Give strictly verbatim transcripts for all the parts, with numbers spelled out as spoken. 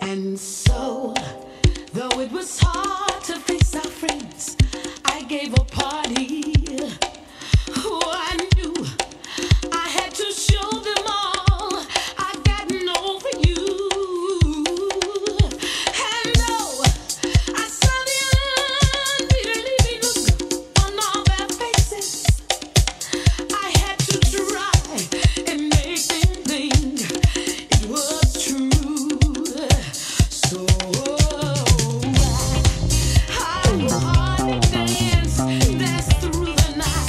And so, though it was hard to face our friends, I gave a party. Who I knew I had to show them all I've gotten over you. And no, I saw the unbelieving look on all their faces. I had to try and make them think it was true. So I, I wanna dance, dance through the night.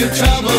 Lift up!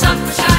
such